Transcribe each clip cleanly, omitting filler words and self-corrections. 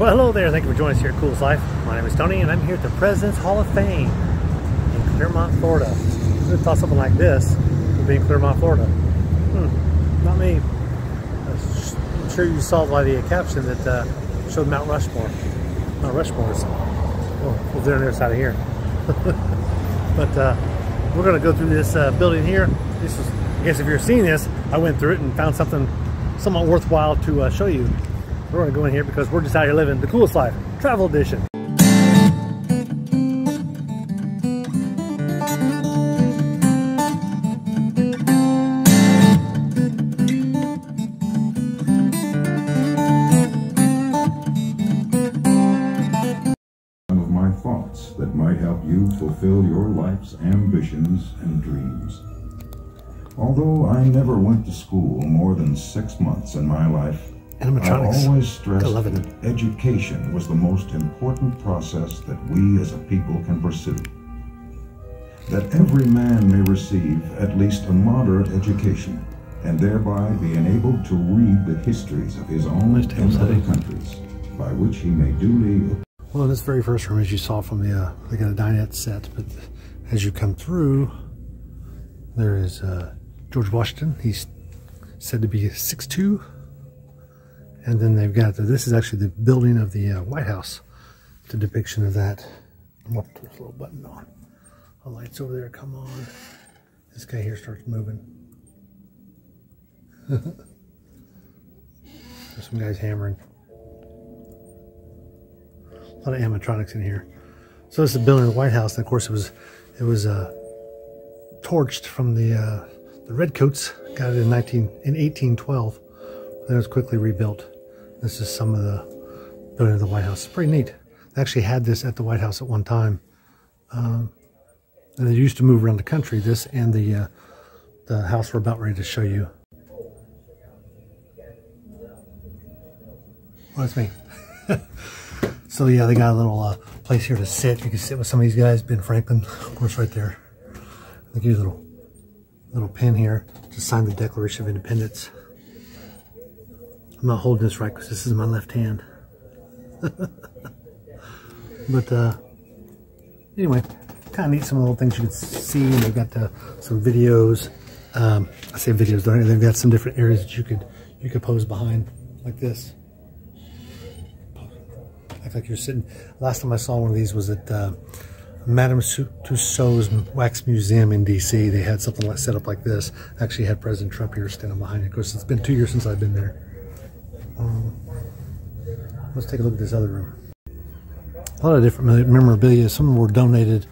Well, hello there. Thank you for joining us here at Coolest Life. My name is Tony, and I'm here at the President's Hall of Fame in Clermont, Florida. Who thought something like this would be in Clermont, Florida? Not me. I'm sure you saw by the caption that showed Mount Rushmore. Mount Rushmore is over on the other side of here. But we're going to go through this building here. This is, I guess if you're seeing this, I went through it and found something somewhat worthwhile to show you. We're going to go in here because we're just out here living the coolest life, travel edition. Some of my thoughts that might help you fulfill your life's ambitions and dreams. Although I never went to school more than 6 months in my life, I always stressed that education was the most important process that we as a people can pursue. That every man may receive at least a moderate education and thereby be enabled to read the histories of his own and other countries, by which he may duly... Well, in this very first room, as you saw from they got a dinette set, but as you come through, there is George Washington. He's said to be 6'2". And then they've got, this is actually the building of the White House. It's a depiction of that. Whoop, there's a little button on. The light's over there, come on. This guy here starts moving. There's some guys hammering. A lot of animatronics in here. So this is the building of the White House, and of course it was torched from the Redcoats. Got it in 1812. Then it was quickly rebuilt. This is some of the building of the White House. It's pretty neat. They actually had this at the White House at one time. And they used to move around the country. This and the house we're about ready to show you. Oh, that's me. So yeah, they got a little place here to sit. You can sit with some of these guys. Ben Franklin, of course, right there. I think here's a little pen here to sign the Declaration of Independence. I'm not holding this right because this is my left hand. But anyway, kind of neat, some of the little things you can see. And they've got some videos. I say videos, don't I? They've got some different areas that you could pose behind, like this. Act like you're sitting. Last time I saw one of these was at Madame Tussaud's Wax Museum in D.C. They had something like set up like this. Actually had President Trump here standing behind it. Of course, it's been 2 years since I've been there. Let's take a look at this other room. A lot of different memorabilia. Some of them were donated.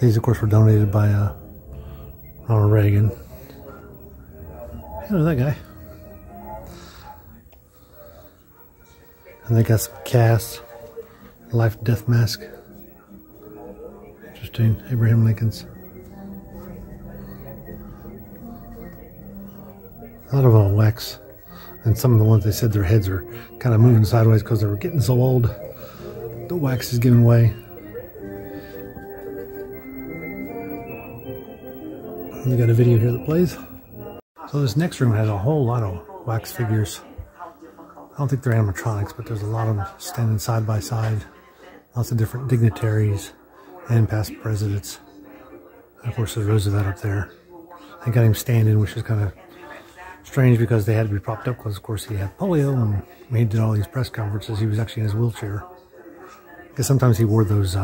These, of course, were donated by Ronald Reagan. Hello, that guy. And they got some casts. Life death mask. Interesting. Abraham Lincoln's. A lot of them wax. And some of the ones, they said their heads are kind of moving sideways because they were getting so old. The wax is giving way. We got a video here that plays. So this next room has a whole lot of wax figures. I don't think they're animatronics, but there's a lot of them standing side by side. Lots of different dignitaries and past presidents. And of course, there's Roosevelt up there. They got him standing, which is kind of strange because they had to be propped up because, of course, he had polio, and when he did all these press conferences, he was actually in his wheelchair. Because sometimes he wore those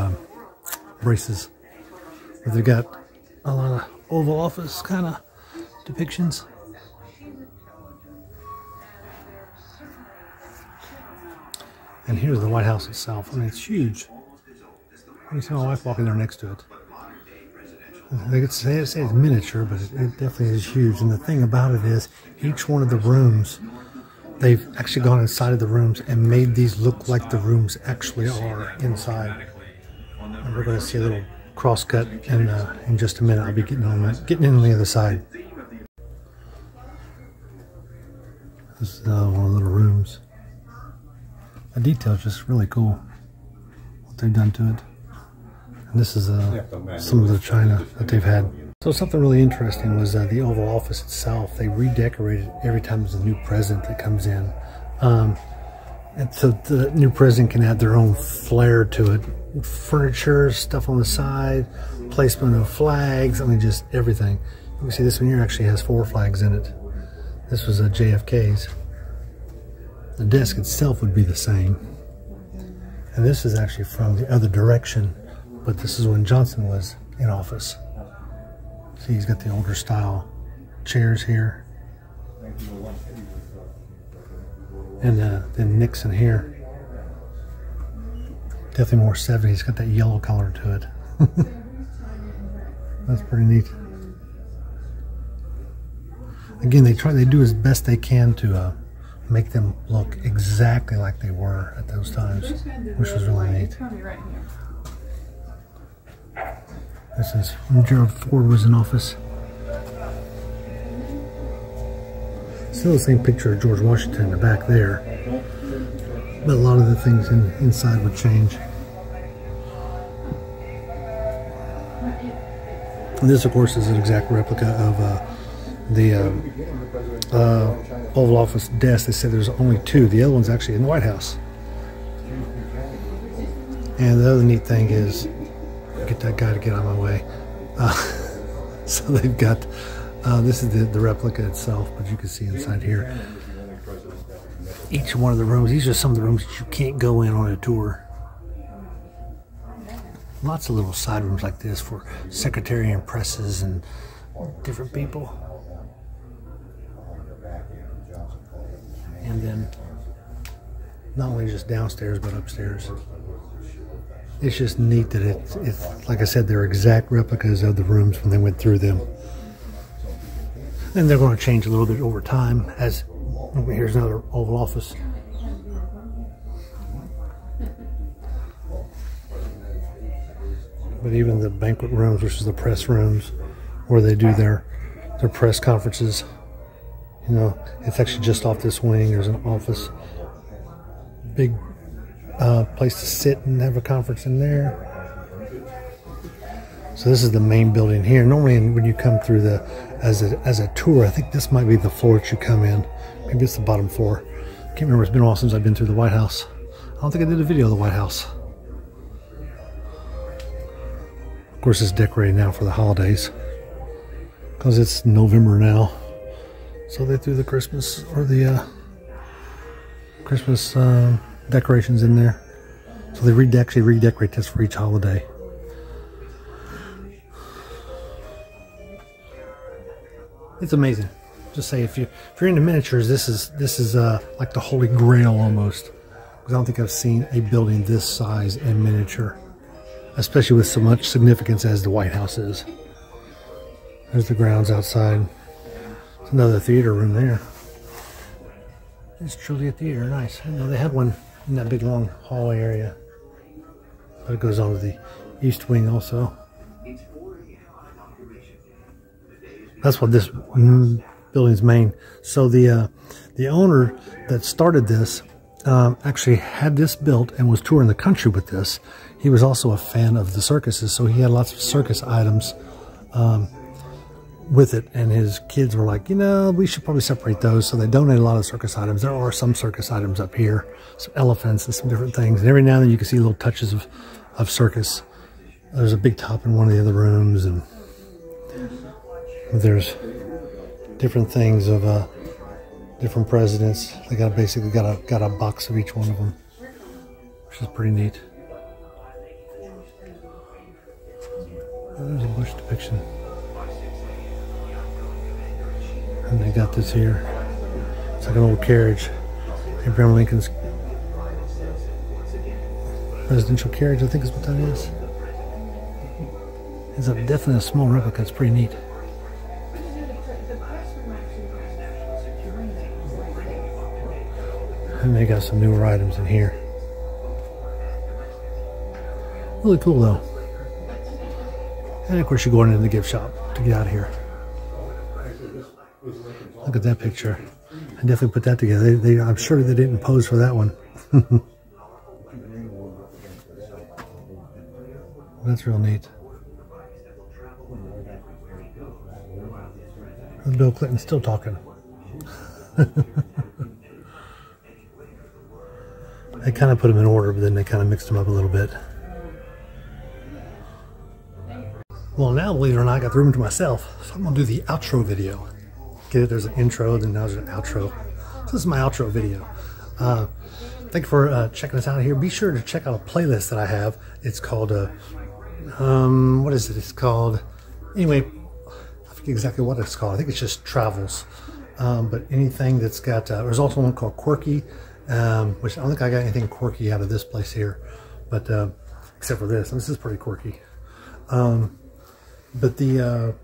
braces. But they've got a lot of Oval Office kind of depictions. And here's the White House itself. I mean, it's huge. You see my wife walking there next to it. They could say it's miniature, but it definitely is huge. And the thing about it is, each one of the rooms, they've actually gone inside of the rooms and made these look like the rooms actually are inside. And we're going to see a little cross-cut in just a minute. I'll be getting in on the other side. This is another one of the little rooms. The detail's just really cool, what they've done to it. This is some of the china that they've had. So something really interesting was the Oval Office itself. They redecorate it every time there's a new president that comes in. And so the new prison can add their own flair to it. Furniture, stuff on the side, placement of flags, I mean, just everything. You can see this one here actually has 4 flags in it. This was a JFK's. The desk itself would be the same. And this is actually from the other direction, but this is when Johnson was in office. See, he's got the older style chairs here. And then Nixon here. Definitely more 70s. It's got that yellow color to it. That's pretty neat. Again, they do as best they can to make them look exactly like they were at those times, which was really neat. This is when Gerald Ford was in office. Still the same picture of George Washington in the back there, but a lot of the things inside would change. And this, of course, is an exact replica of the Oval Office desk. They said there's only 2. The other one's actually in the White House. And the other neat thing is, get that guy to get out of my way. So they've got. This is the replica itself, but you can see inside here. Each one of the rooms, these are some of the rooms that you can't go in on a tour. Lots of little side rooms like this for secretary and presses and different people. And then not only just downstairs, but upstairs. It's just neat that it's like I said, they're exact replicas of the rooms when they went through them. And they're going to change a little bit over time. As here's another Oval Office. But even the banquet rooms, which is the press rooms, where they do their press conferences. You know, it's actually just off this wing. There's an office, big place to sit and have a conference in there. So this is the main building here. Normally, when you come through as a tour, I think this might be the floor that you come in. Maybe it's the bottom floor. Can't remember. It's been a while since I've been through the White House. I don't think I did a video of the White House. Of course, it's decorated now for the holidays because it's November now. So they threw the Christmas or the Christmas decorations in there. So they redecorate this for each holiday. It's amazing. Just say if you're into miniatures, this is like the holy grail almost. Because I don't think I've seen a building this size in miniature, especially with so much significance as the White House is. There's the grounds outside. There's another theater room there. It's truly a theater. Nice. I know they had one in that big long hallway area, but it goes on to the east wing also. That's what this building's main. So the owner that started this actually had this built and was touring the country with this. He was also a fan of the circuses, so he had lots of circus items with it. And his kids were like, you know, we should probably separate those. So they donated a lot of circus items. There are some circus items up here, some elephants and some different things. And every now and then you can see little touches of circus. There's a big top in one of the other rooms, and there's different things of different presidents. They basically got a box of each one of them, which is pretty neat. There's a Bush depiction, and they got this here. It's like an old carriage. Abraham Lincoln's presidential carriage, I think is what that is. It's definitely a small replica. It's pretty neat. And they got some newer items in here. Really cool though. And of course you're going into the gift shop to get out of here. Look at that picture. I definitely put that together. I'm sure they didn't pose for that one. That's real neat. And Bill Clinton's still talking. They kind of put them in order, but then they kind of mixed them up a little bit. Well, now, believe it or not, I got the room to myself, so I'm going to do the outro video. Get it? There's an intro, then now there's an outro. So this is my outro video. Thank you for checking us out here. Be sure to check out a playlist that I have. It's called, what is it? It's called, anyway, I forget exactly what it's called. I think it's just Travels. But anything that's got, there's also one called Quirky, which I don't think I got anything quirky out of this place here. But, except for this. And this is pretty quirky. But the,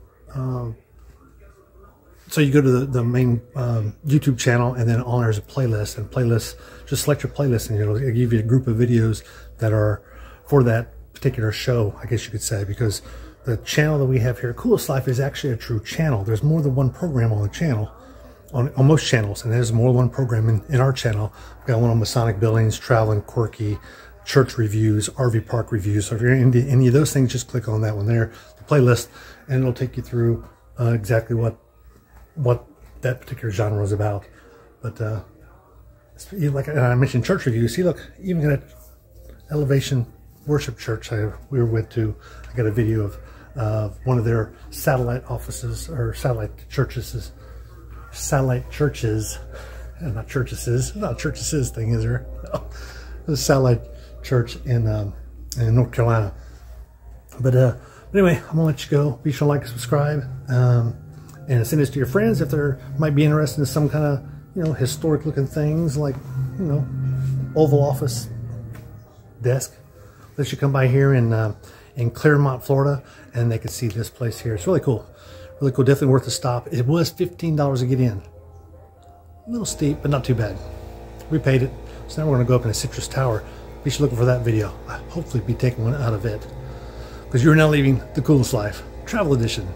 so you go to the main YouTube channel, and then on there's a playlist, and playlists, just select your playlist, and it'll give you a group of videos that are for that particular show, I guess you could say, because the channel that we have here, Coolest Life, is actually a true channel. There's more than one program on the channel, on most channels, and there's more than one program in our channel. We've got one on Masonic Buildings, Traveling, Quirky, Church Reviews, RV Park Reviews. So if you're into any of those things, just click on that one there, the playlist, and it'll take you through exactly what that particular genre is about. But like I mentioned, church reviews. See, look, even at Elevation Worship Church we were with too, I got a video of one of their satellite offices, or satellite churches, not churches, not churches thing, is there? The satellite church in North Carolina. But anyway, I'm gonna let you go. Be sure to like and subscribe. And send this to your friends if they might be interested in some kind of, you know, historic looking things like, you know, Oval Office desk. They should come by here in Clermont, Florida, and they can see this place here. It's really cool. Really cool. Definitely worth a stop. It was $15 to get in. A little steep, but not too bad. We paid it. So now we're going to go up in the Citrus Tower. Be sure looking for that video. I'll hopefully be taking one out of it. Because you're now leaving the Coolest Life Travel Edition.